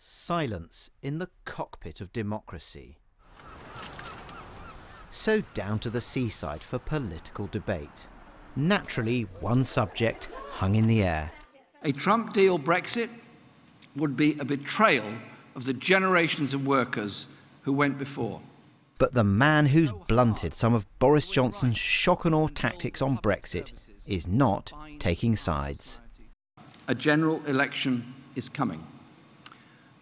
Silence in the cockpit of democracy. So down to the seaside for political debate. Naturally, one subject hung in the air. A Trump deal Brexit would be a betrayal of the generations of workers who went before. But the man who's blunted some of Boris Johnson's shock and awe tactics on Brexit is not taking sides. A general election is coming.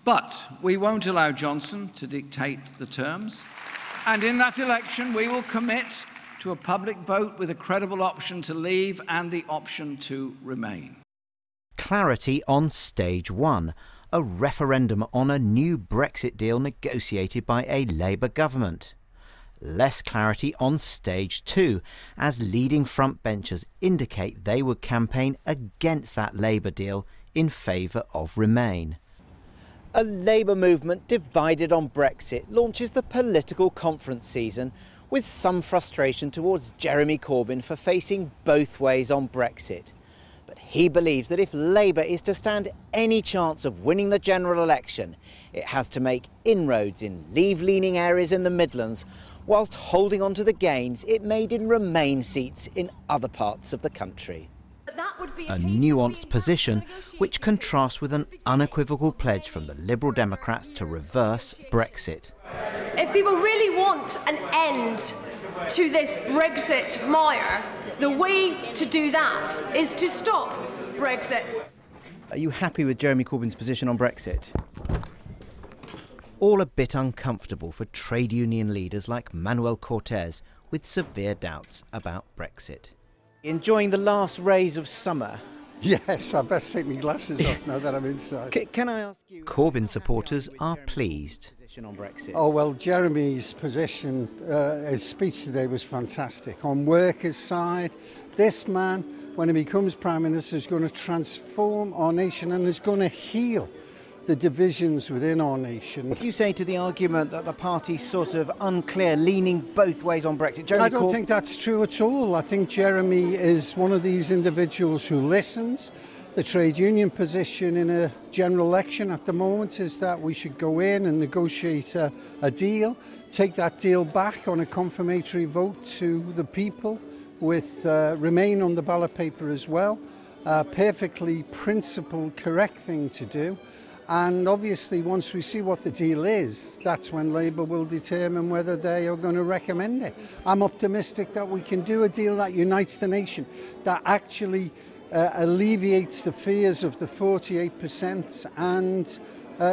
But we won't allow Johnson to dictate the terms. And in that election, we will commit to a public vote with a credible option to leave and the option to remain. Clarity on stage one, a referendum on a new Brexit deal negotiated by a Labour government. Less clarity on stage two, as leading frontbenchers indicate they would campaign against that Labour deal in favour of Remain. A Labour movement divided on Brexit launches the political conference season with some frustration towards Jeremy Corbyn for facing both ways on Brexit. But he believes that if Labour is to stand any chance of winning the general election, it has to make inroads in Leave-leaning areas in the Midlands, whilst holding on to the gains it made in Remain seats in other parts of the country. A nuanced position which contrasts with an unequivocal pledge from the Liberal Democrats to reverse Brexit. If people really want an end to this Brexit mire, the way to do that is to stop Brexit. Are you happy with Jeremy Corbyn's position on Brexit? All a bit uncomfortable for trade union leaders like Manuel Cortez, with severe doubts about Brexit. Enjoying the last rays of summer? Yes, I best take my glasses off now that I'm inside. Can I ask you... Corbyn supporters are pleased. On Brexit? Oh, well, Jeremy's position, his speech today was fantastic. On workers' side, this man, when he becomes Prime Minister, is going to transform our nation and is going to heal the divisions within our nation. What do you say to the argument that the party's sort of unclear, leaning both ways on Brexit? Jeremy, I don't think that's true at all. I think Jeremy is one of these individuals who listens. The trade union position in a general election at the moment is that we should go in and negotiate a deal, take that deal back on a confirmatory vote to the people, with Remain on the ballot paper as well. Perfectly principled, correct thing to do. And obviously, once we see what the deal is, that's when Labour will determine whether they are going to recommend it. I'm optimistic that we can do a deal that unites the nation, that actually alleviates the fears of the 48% and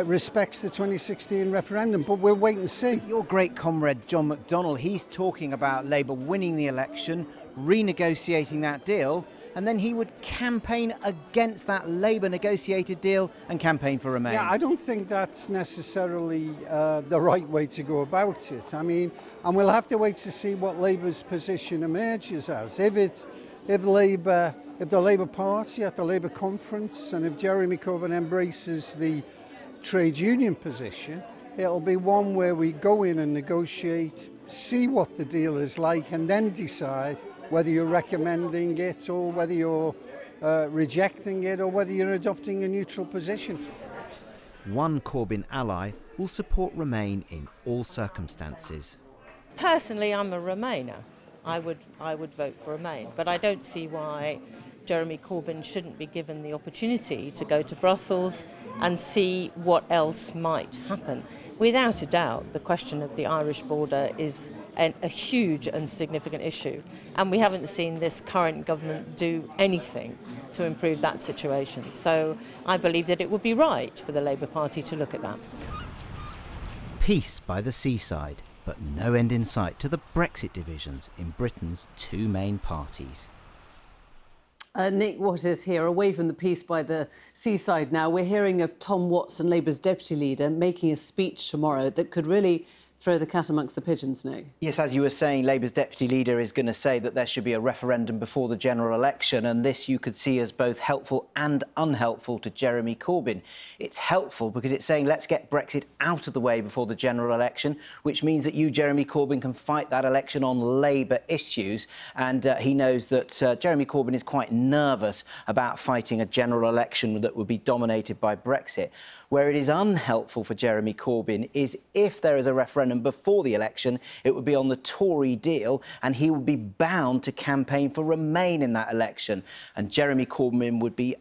respects the 2016 referendum. But we'll wait and see. Your great comrade, John McDonnell, he's talking about Labour winning the election, renegotiating that deal, and then he would campaign against that Labour-negotiated deal and campaign for Remain. Yeah, I don't think that's necessarily the right way to go about it. I mean, and we'll have to wait to see what Labour's position emerges as. If the Labour Party at the Labour conference and if Jeremy Corbyn embraces the trade union position, it'll be one where we go in and negotiate, see what the deal is like, and then decide whether you're recommending it or whether you're rejecting it or whether you're adopting a neutral position. One Corbyn ally will support Remain in all circumstances. Personally, I'm a Remainer. I would vote for Remain, but I don't see why Jeremy Corbyn shouldn't be given the opportunity to go to Brussels and see what else might happen. Without a doubt, the question of the Irish border is a huge and significant issue, and we haven't seen this current government do anything to improve that situation. So I believe that it would be right for the Labour Party to look at that. Peace by the seaside, but no end in sight to the Brexit divisions in Britain's two main parties. Nick Watt is here, away from the peace by the seaside now. We're hearing of Tom Watson, Labour's deputy leader, making a speech tomorrow that could really throw the cat amongst the pigeons, Nick? Yes, as you were saying, Labour's deputy leader is going to say that there should be a referendum before the general election, and this you could see as both helpful and unhelpful to Jeremy Corbyn. It's helpful because it's saying let's get Brexit out of the way before the general election, which means that you, Jeremy Corbyn, can fight that election on Labour issues, and he knows that Jeremy Corbyn is quite nervous about fighting a general election that would be dominated by Brexit. Where it is unhelpful for Jeremy Corbyn is if there is a referendum before the election, it would be on the Tory deal and he would be bound to campaign for Remain in that election. And Jeremy Corbyn would be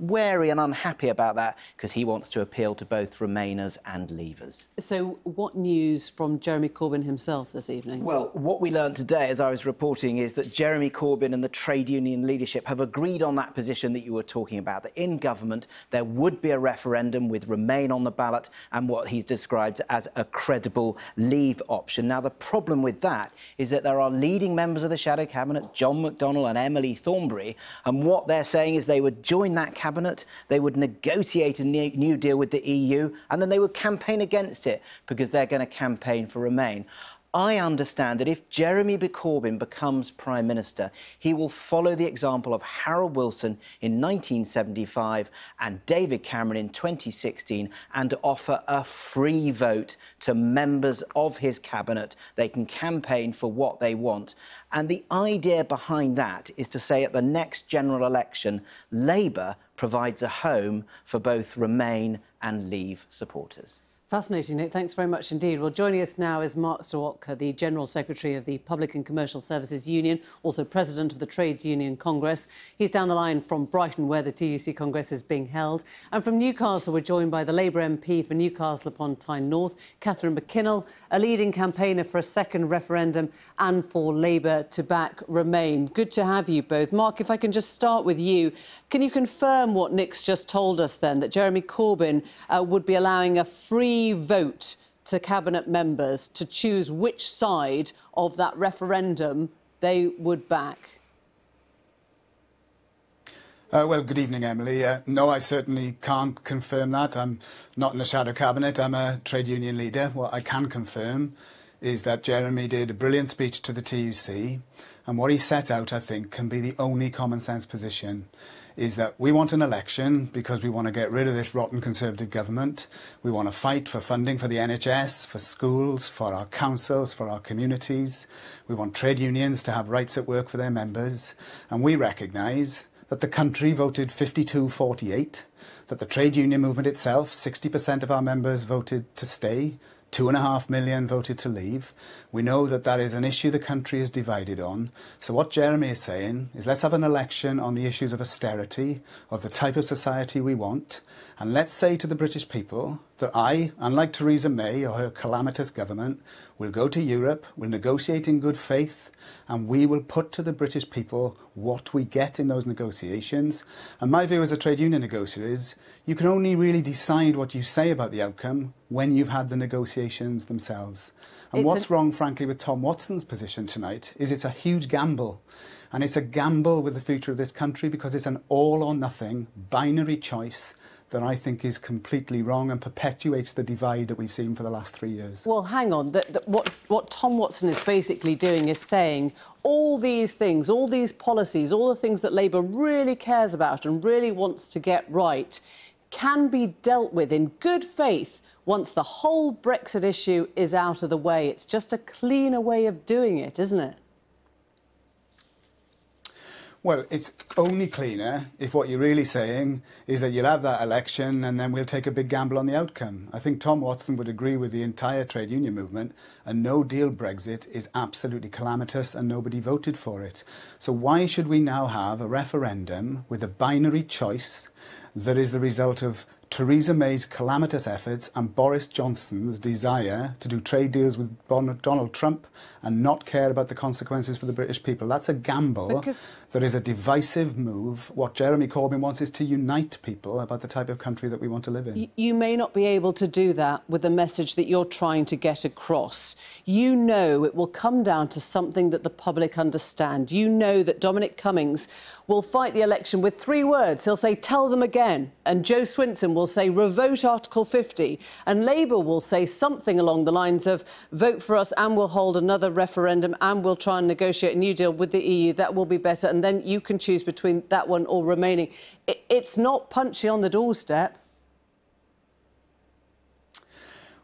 wary and unhappy about that because he wants to appeal to both Remainers and Leavers. So what news from Jeremy Corbyn himself this evening? Well, what we learned today, as I was reporting, is that Jeremy Corbyn and the trade union leadership have agreed on that position that you were talking about, that in government there would be a referendum with Remain on the ballot and what he's described as a credible Leave option. Now, the problem with that is that there are leading members of the shadow cabinet, John McDonnell and Emily Thornberry, and what they're saying is they would join that cabinet, they would negotiate a new deal with the EU, and then they would campaign against it because they're going to campaign for Remain. I understand that if Jeremy Corbyn becomes Prime Minister, he will follow the example of Harold Wilson in 1975 and David Cameron in 2016 and offer a free vote to members of his cabinet. They can campaign for what they want. And the idea behind that is to say at the next general election, Labour provides a home for both Remain and Leave supporters. Fascinating, Nick. Thanks very much indeed. Well, joining us now is Mark Serwotka, the General Secretary of the Public and Commercial Services Union, also President of the Trades Union Congress. He's down the line from Brighton, where the TUC Congress is being held. And from Newcastle, we're joined by the Labour MP for Newcastle upon Tyne North, Catherine McKinnell, a leading campaigner for a second referendum and for Labour to back Remain. Good to have you both. Mark, if I can just start with you, can you confirm what Nick's just told us then, that Jeremy Corbyn would be allowing a free vote to cabinet members to choose which side of that referendum they would back? Well, good evening, Emily. No, I certainly can't confirm that. I'm not in the shadow cabinet. I'm a trade union leader. What I can confirm is that Jeremy did a brilliant speech to the TUC, and what he set out, I think, can be the only common sense position, is that we want an election because we want to get rid of this rotten Conservative government. We want to fight for funding for the NHS, for schools, for our councils, for our communities. We want trade unions to have rights at work for their members. And we recognise that the country voted 52-48, that the trade union movement itself, 60% of our members voted to stay, 2.5 million voted to leave. We know that that is an issue the country is divided on. So what Jeremy is saying is let's have an election on the issues of austerity, of the type of society we want, and let's say to the British people that I, unlike Theresa May or her calamitous government, will go to Europe, will negotiate in good faith, and we will put to the British people what we get in those negotiations. And my view as a trade union negotiator is you can only really decide what you say about the outcome when you've had the negotiations themselves. And what's wrong, frankly, with Tom Watson's position tonight is it's a huge gamble. And it's a gamble with the future of this country because it's an all-or-nothing binary choice that I think is completely wrong and perpetuates the divide that we've seen for the last 3 years. Well, hang on. What Tom Watson is basically doing is saying all these things, all these policies, all the things that Labour really cares about and really wants to get right can be dealt with in good faith once the whole Brexit issue is out of the way. It's just a cleaner way of doing it, isn't it? Well, it's only cleaner if what you're really saying is that you'll have that election and then we'll take a big gamble on the outcome. I think Tom Watson would agree with the entire trade union movement. A no-deal Brexit is absolutely calamitous and nobody voted for it. So why should we now have a referendum with a binary choice that is the result of Theresa May's calamitous efforts and Boris Johnson's desire to do trade deals with Donald Trump and not care about the consequences for the British people? That's a gamble There is a divisive move. What Jeremy Corbyn wants is to unite people about the type of country that we want to live in. You may not be able to do that with the message that you're trying to get across. You know it will come down to something that the public understand. You know that Dominic Cummings will fight the election with three words. He'll say, tell them again. And Joe Swinson will say, revoke Article 50. And Labour will say something along the lines of, vote for us and we'll hold another referendum and we'll try and negotiate a new deal with the EU. That will be better. And then you can choose between that one or remaining. It's not punchy on the doorstep.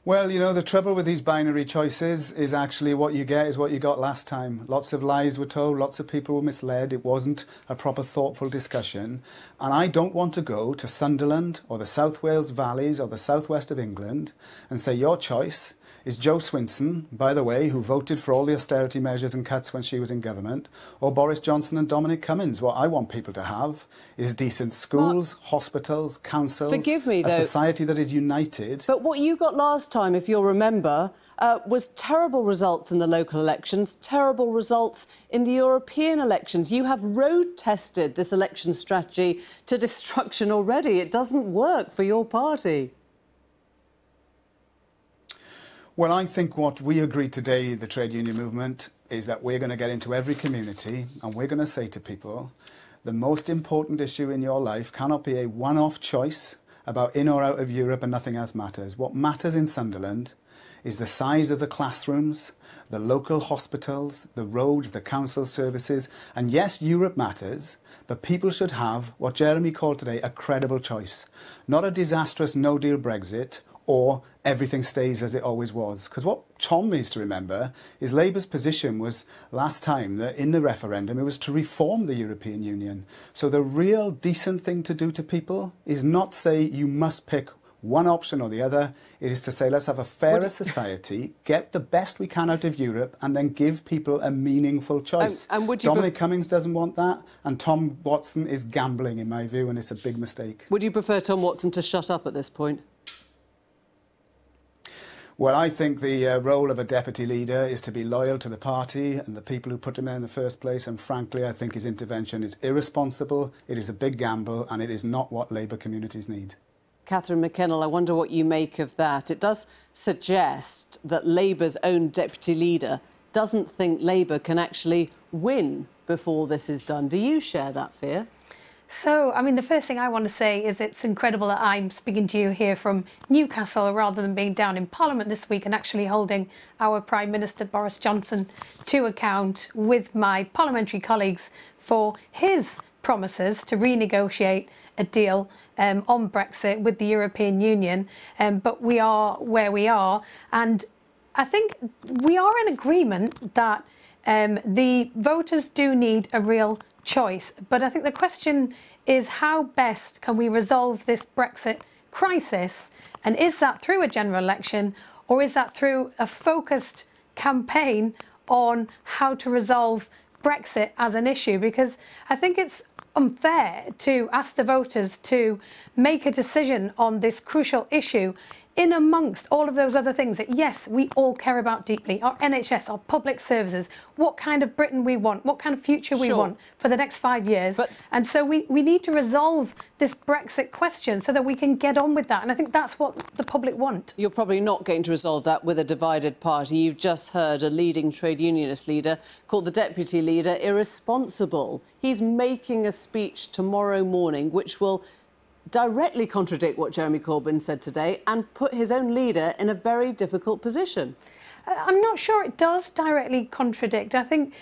Well, you know, the trouble with these binary choices is actually what you get is what you got last time. Lots of lies were told, lots of people were misled. It wasn't a proper thoughtful discussion. And I don't want to go to Sunderland or the South Wales Valleys or the southwest of England and say your choice is Joe Swinson, by the way, who voted for all the austerity measures and cuts when she was in government, or Boris Johnson and Dominic Cummings. What I want people to have is decent schools, Mark, hospitals, councils, a society that is united. But what you got last time, if you'll remember, was terrible results in the local elections, terrible results in the European elections. You have road-tested this election strategy to destruction already. It doesn't work for your party. Well, I think what we agreed today, the trade union movement, is that we're going to get into every community and we're going to say to people, the most important issue in your life cannot be a one-off choice about in or out of Europe and nothing else matters. What matters in Sunderland is the size of the classrooms, the local hospitals, the roads, the council services. And yes, Europe matters, but people should have what Jeremy called today a credible choice, not a disastrous no-deal Brexit or everything stays as it always was. Because what Tom needs to remember is Labour's position was last time that in the referendum it was to reform the European Union. So the real decent thing to do to people is not say you must pick one option or the other. It is to say let's have a fairer society, get the best we can out of Europe and then give people a meaningful choice. Dominic Cummings doesn't want that and Tom Watson is gambling in my view and it's a big mistake. Would you prefer Tom Watson to shut up at this point? Well, I think the role of a deputy leader is to be loyal to the party and the people who put him there in the first place. And frankly, I think his intervention is irresponsible. It is a big gamble and it is not what Labour communities need. Catherine McKinnell, I wonder what you make of that. It does suggest that Labour's own deputy leader doesn't think Labour can actually win before this is done. Do you share that fear? So, I mean, the first thing I want to say is it's incredible that I'm speaking to you here from Newcastle rather than being down in Parliament this week and actually holding our Prime Minister Boris Johnson to account with my parliamentary colleagues for his promises to renegotiate a deal on Brexit with the European Union. But we are where we are. And I think we are in agreement that the voters do need a real choice. But I think the question is how best can we resolve this Brexit crisis? And is that through a general election or is that through a focused campaign on how to resolve Brexit as an issue? Because I think it's unfair to ask the voters to make a decision on this crucial issue in amongst all of those other things that, yes, we all care about deeply, our NHS, our public services, what kind of Britain we want, what kind of future we want for the next 5 years. And so we need to resolve this Brexit question so that we can get on with that. And I think that's what the public want. You're probably not going to resolve that with a divided party. You've just heard a leading trade unionist leader call the deputy leader irresponsible. He's making a speech tomorrow morning which will directly contradict what Jeremy Corbyn said today and put his own leader in a very difficult position. I'm not sure it does directly contradict. I think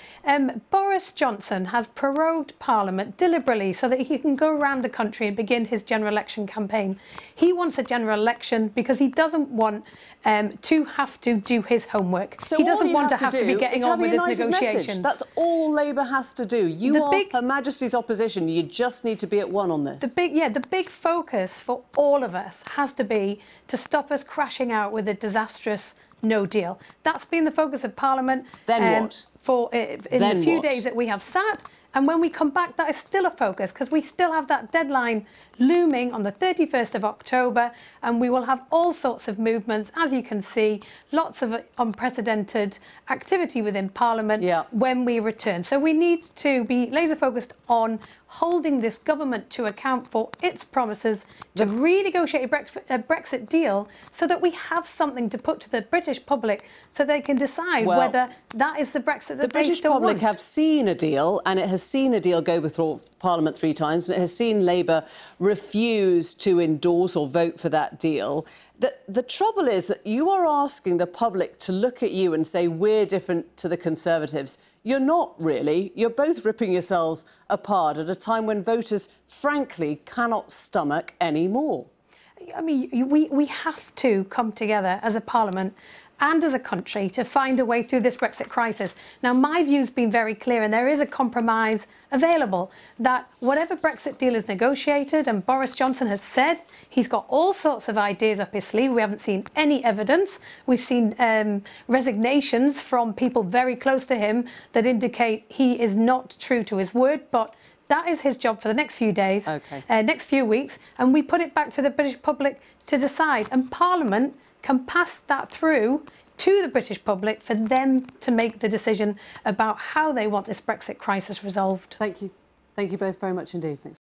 Boris Johnson has prorogued Parliament deliberately so that he can go around the country and begin his general election campaign. He wants a general election because he doesn't want to have to do his homework. So he doesn't want to have to be getting on with his negotiations. That's all Labour has to do. You are Her Majesty's opposition. You just need to be at one on this. The big focus for all of us has to be to stop us crashing out with a disastrous no deal. That's been the focus of Parliament. Then what? for in the few days that we have sat. And when we come back, that is still a focus, because we still have that deadline looming on the 31st of October, and we will have all sorts of movements, as you can see, lots of unprecedented activity within Parliament when we return. So we need to be laser-focused on holding this government to account for its promises to renegotiate a Brexit deal, so that we have something to put to the British public, so they can decide whether that is the Brexit that they still want. The British public have seen a deal, and it has seen a deal go before Parliament three times, and it has seen Labour refuse to endorse or vote for that deal. The trouble is that you are asking the public to look at you and say, we're different to the Conservatives. You're not really. You're both ripping yourselves apart at a time when voters, frankly, cannot stomach any more. I mean, we have to come together as a parliament and as a country to find a way through this Brexit crisis. Now, my view's been very clear, and there is a compromise available, that whatever Brexit deal is negotiated, and Boris Johnson has said he's got all sorts of ideas up his sleeve. We haven't seen any evidence. We've seen resignations from people very close to him that indicate he is not true to his word, but that is his job for the next few days, next few weeks, and we put it back to the British public to decide, and Parliament can pass that through to the British public for them to make the decision about how they want this Brexit crisis resolved. Thank you. Thank you both very much indeed. Thanks.